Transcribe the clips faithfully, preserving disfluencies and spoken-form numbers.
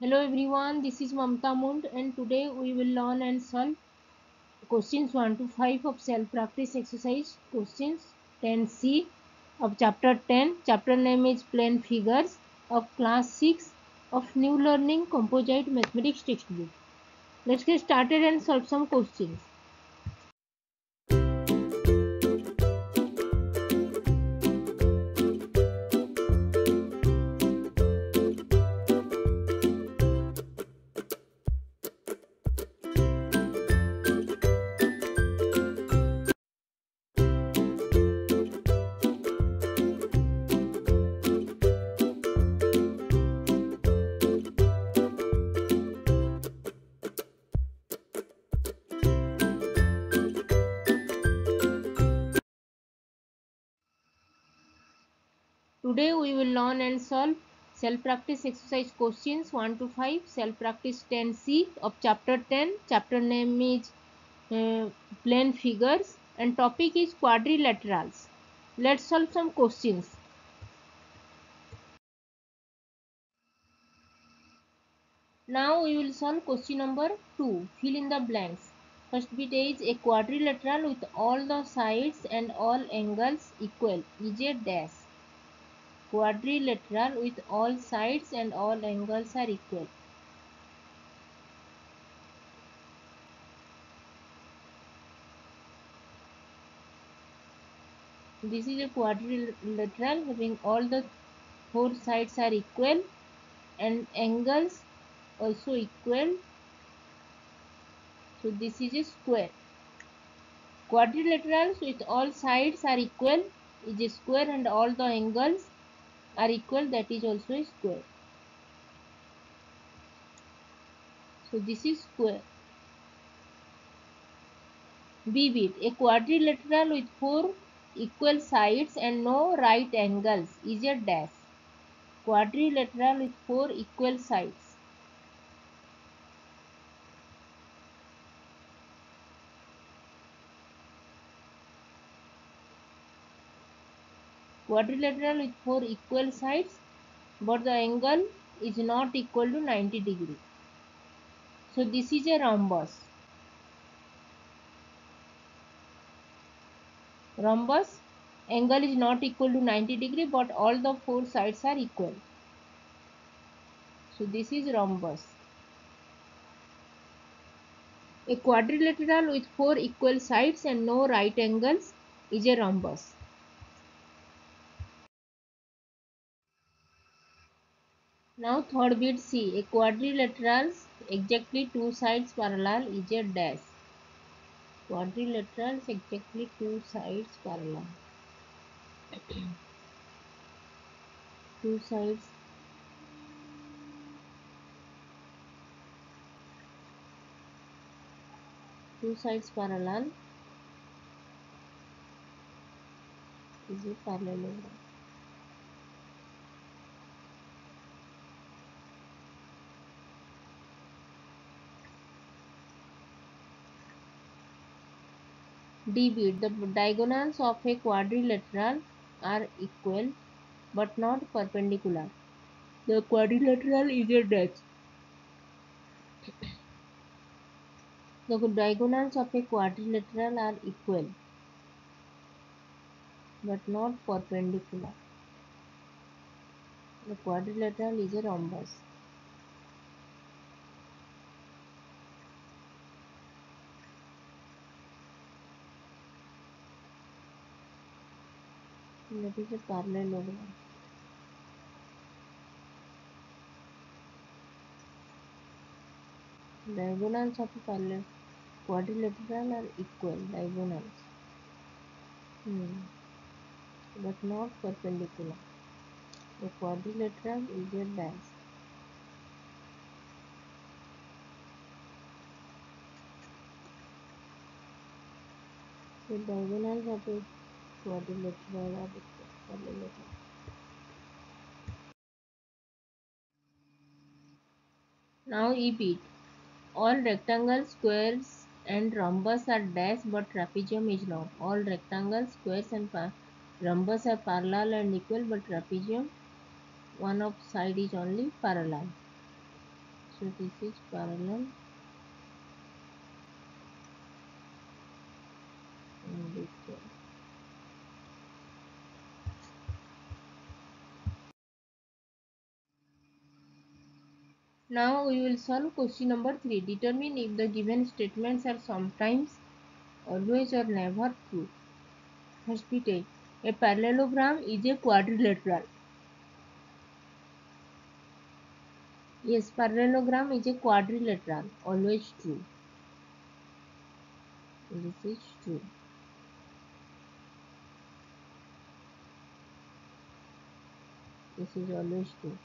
Hello everyone, this is Mamta Mund and today we will learn and solve questions one to five of self-practice exercise questions ten C of chapter ten. Chapter name is Plane Figures of class six of New Learning Composite Mathematics textbook. Let's get started and solve some questions. Today we will learn and solve self-practice exercise questions one to five, self-practice ten C of chapter ten. Chapter name is uh, Plane Figures and topic is quadrilaterals. Let's solve some questions. Now we will solve question number two. Fill in the blanks. First bit is a quadrilateral with all the sides and all angles equal is a dash. Quadrilateral with all sides and all angles are equal. This is a quadrilateral having all the four sides are equal and angles also equal. So this is a square. Quadrilaterals with all sides are equal is a square and all the angles are equal, that is also a square. So this is square. B bit, a quadrilateral with four equal sides and no right angles is a dash. Quadrilateral with four equal sides. Quadrilateral with four equal sides, but the angle is not equal to ninety degrees. So this is a rhombus. Rhombus angle is not equal to ninety degrees, but all the four sides are equal. So this is rhombus. A quadrilateral with four equal sides and no right angles is a rhombus. Now third bit C, a quadrilaterals exactly two sides parallel is a dash. Quadrilaterals exactly two sides parallel. two sides. Two sides parallel is a parallelogram. D bit, the diagonals of a quadrilateral are equal but not perpendicular. The quadrilateral is a dash. The diagonals of a quadrilateral are equal but not perpendicular. The quadrilateral is a rhombus. That is a parallelogram. Diagonals of parallel quadrilateral are equal diagonals, hmm. but not perpendicular. The quadrilateral is a dash. The diagonals of a quadrilateral are parallelogram. Now E bit. All rectangles, squares and rhombus are dash but trapezium is not. All rectangles, squares and rhombus are parallel and equal but trapezium one of side is only parallel. so this is parallel and this one. Now we will solve question number three. Determine if the given statements are sometimes, always or never true. First we take a parallelogram is a quadrilateral. Yes, parallelogram is a quadrilateral. Always true. This is true. This is always true.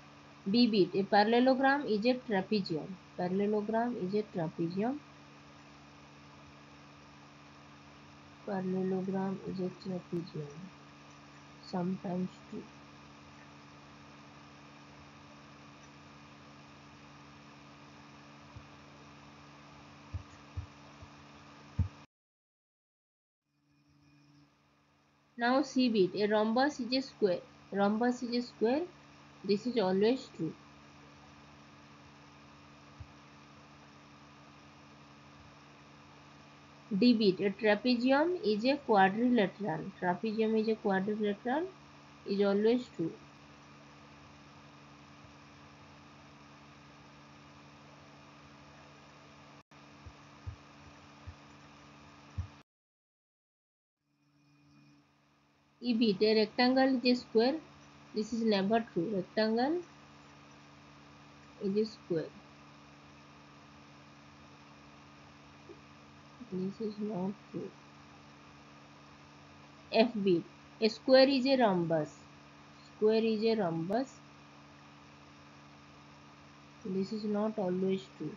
B bit, a parallelogram is a trapezium. Parallelogram is a trapezium. Parallelogram is a trapezium. Sometimes true. Now C bit, a rhombus is a square. Rhombus is a square. This is always true. D bit, a trapezium is a quadrilateral. Trapezium is a quadrilateral, is always true. E bit, a rectangle is a square. This is never true. Rectangle is a square. This is not true. F bit, a square is a rhombus. Square is a rhombus. This is not always true.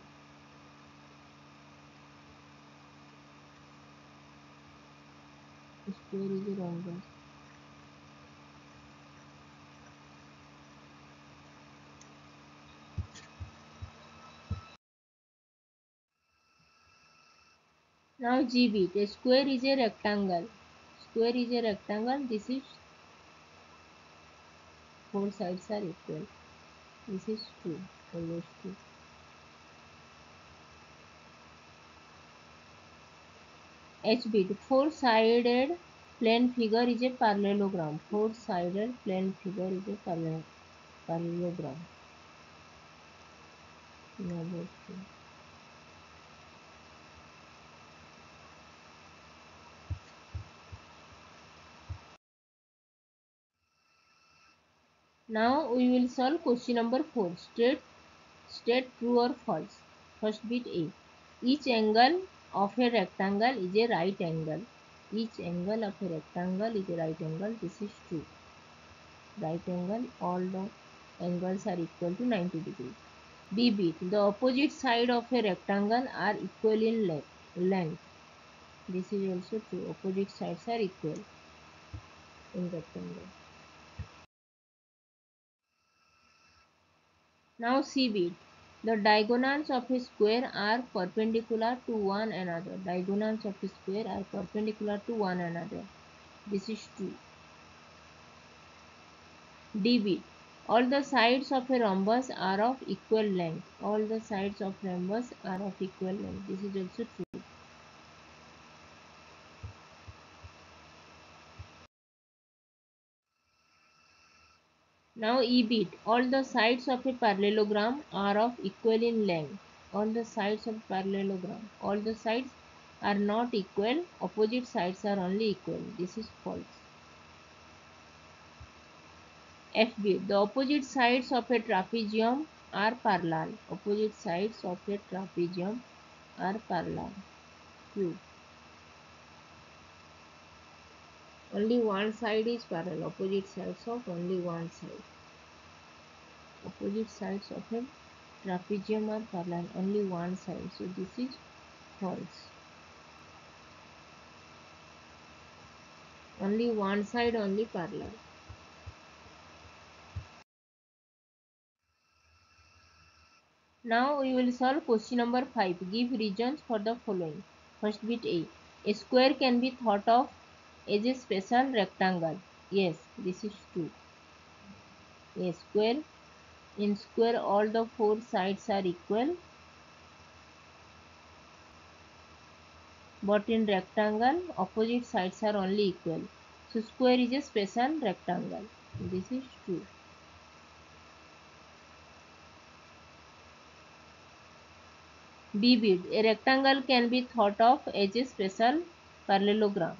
A square is a rhombus. Now G bit, a square is a rectangle. Square is a rectangle. This is four sides are equal. This is true. Always true. H bit, four-sided plane figure is a parallelogram. Four-sided plane figure is a parallel parallelogram. Never true. Now we will solve question number four. State, state true or false. First bit A. Each angle of a rectangle is a right angle. Each angle of a rectangle is a right angle. This is true. Right angle. All the angles are equal to ninety degrees. B bit. The opposite side of a rectangle are equal in length. This is also true. Opposite sides are equal in rectangle. Now C bit, the diagonals of a square are perpendicular to one another. Diagonals of a square are perpendicular to one another. This is true. D bit, all the sides of a rhombus are of equal length. All the sides of rhombus are of equal length. This is also true. Now E bit, all the sides of a parallelogram are of equal in length. All the sides of parallelogram, all the sides are not equal. Opposite sides are only equal. This is false. F bit, the opposite sides of a trapezium are parallel. Opposite sides of a trapezium are parallel. True. Only one side is parallel. Opposite sides of only one side. Opposite sides of a trapezium are parallel. Only one side. So this is false. Only one side only parallel. Now we will solve question number five. Give reasons for the following. First bit A. A square can be thought of is a special rectangle. Yes, this is true. A square In square, all the four sides are equal. But in rectangle, opposite sides are only equal. So square is a special rectangle. This is true. B-bit. A rectangle can be thought of as a special parallelogram.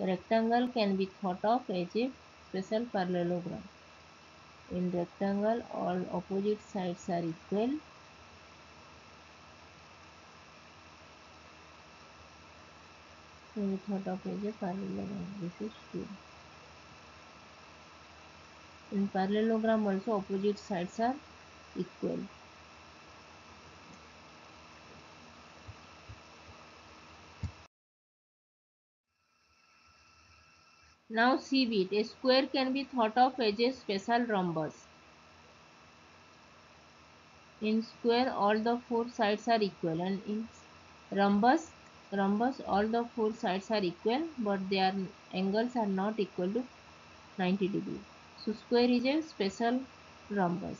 A rectangle can be thought of as a special parallelogram. In rectangle, all opposite sides are equal. Can be thought of as a parallelogram. This is true. In parallelogram also opposite sides are equal. Now see it. A square can be thought of as a special rhombus. In square, all the four sides are equal, and in rhombus, rhombus, all the four sides are equal, but their angles are not equal to ninety degrees. So square is a special rhombus.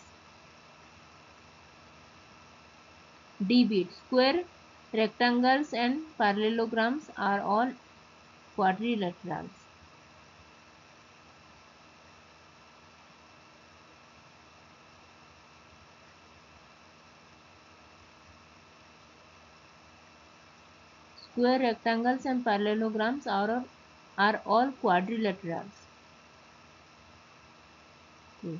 D-bit. Square, rectangles, and parallelograms are all quadrilaterals. Square, rectangles, and parallelograms are, are all quadrilaterals. Okay.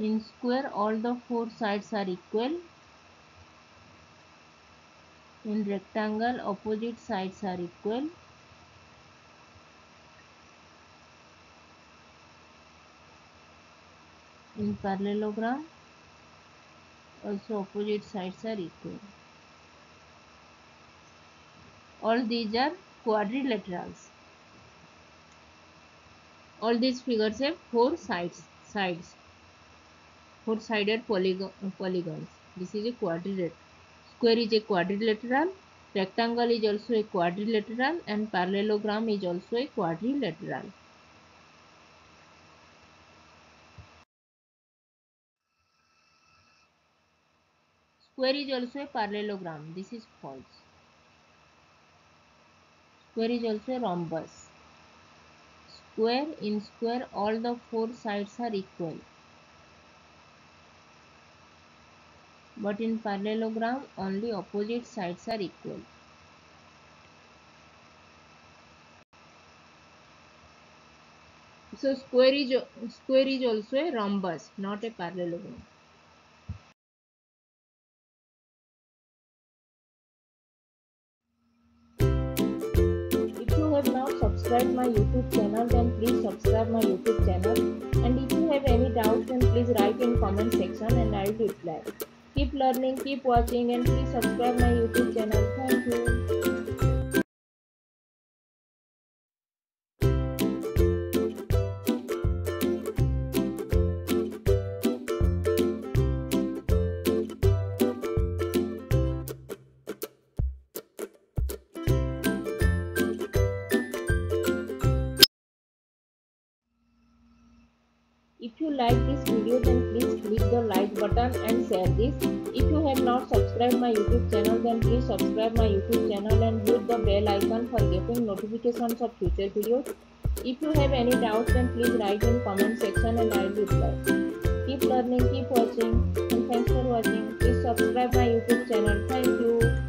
In square, all the four sides are equal. In rectangle, opposite sides are equal. In parallelogram, also opposite sides are equal. All these are quadrilaterals. All these figures have four sides, sides, four-sided polygon, polygons. This is a quadrilateral. Square is a quadrilateral. Rectangle is also a quadrilateral, and parallelogram is also a quadrilateral. Square is also a parallelogram. This is false. Square is also a rhombus. Square, in square, all the four sides are equal. But in parallelogram, only opposite sides are equal. So square is, square is also a rhombus, not a parallelogram. Subscribe my YouTube channel, then please subscribe my YouTube channel, and if you have any doubts, then please write in comment section and I will reply. Keep learning, keep watching, and please subscribe my YouTube channel. Thank you. If you like this video, then please click the like button and share this. If you have not subscribed my YouTube channel, then please subscribe my YouTube channel and hit the bell icon for getting notifications of future videos. If you have any doubts, then please write in comment section and I will reply. Keep learning, keep watching, and thanks for watching. Please subscribe my YouTube channel. Thank you.